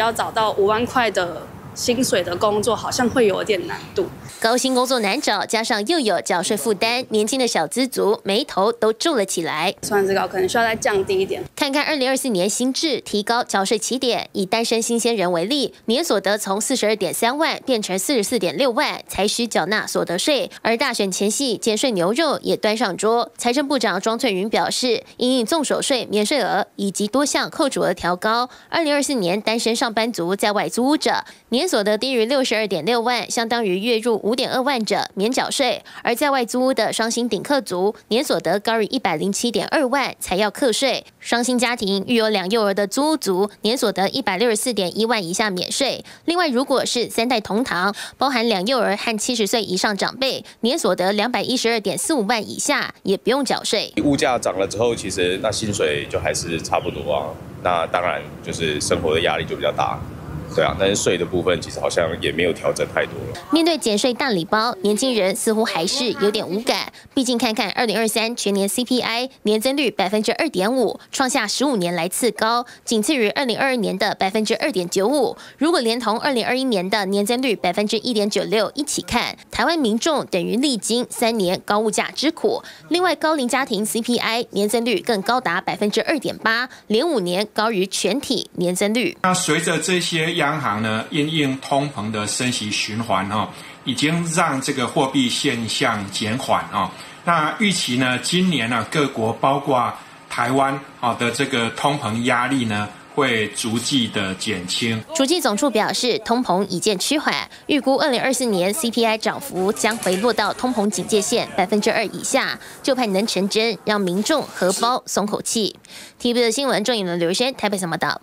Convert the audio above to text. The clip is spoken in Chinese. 要找到5万块的薪水的工作，好像会有点难度。高薪工作难找，加上又有缴税负担，年轻的小资族眉头都皱了起来。算是高，可能需要再降低一点。看看2024年新制提高缴税起点，以单身新鲜人为例，年所得从42.3万变成44.6万，才需缴纳所得税。而大选前夕，减税牛肉也端上桌。财政部长庄翠云表示，因应综所税免税额以及多项扣除额调高，2024年单身上班族在外租屋者年所得低于62.6万，相当于月入5.2万者免缴税；而在外租屋的双薪顶客族，年所得高于107.2万才要课税。双薪家庭育有2幼儿的租屋族，年所得164.1万以下免税。另外，如果是3代同堂，包含2幼儿和70岁以上长辈，年所得212.45万以下也不用缴税。物价涨了之后，其实那薪水就还是差不多啊。那当然就是生活的压力就比较大。 对啊，但是税的部分其实好像也没有调整太多了。面对减税大礼包，年轻人似乎还是有点无感。毕竟看看2023全年 CPI 年增率2.5%，创下15年来次高，仅次于2022年的2.95%。如果连同2021年的年增率1.96%一起看，台湾民众等于历经3年高物价之苦。另外，高龄家庭 CPI 年增率更高达2.8%，连5年高于全体年增率。那随着这些。 央行呢，因应通膨的升息循环哦，已经让这个货币现象减缓哦。那预期呢，今年呢、各国包括台湾啊的这个通膨压力呢。 会逐季的减轻。主计总处表示，通膨已见趋缓，预估2024年 CPI 涨幅将回落到通膨警戒线2%以下，就盼能成真，让民众荷包松口气。TVBS 的新闻郑颖伦、刘轩台北怎么导？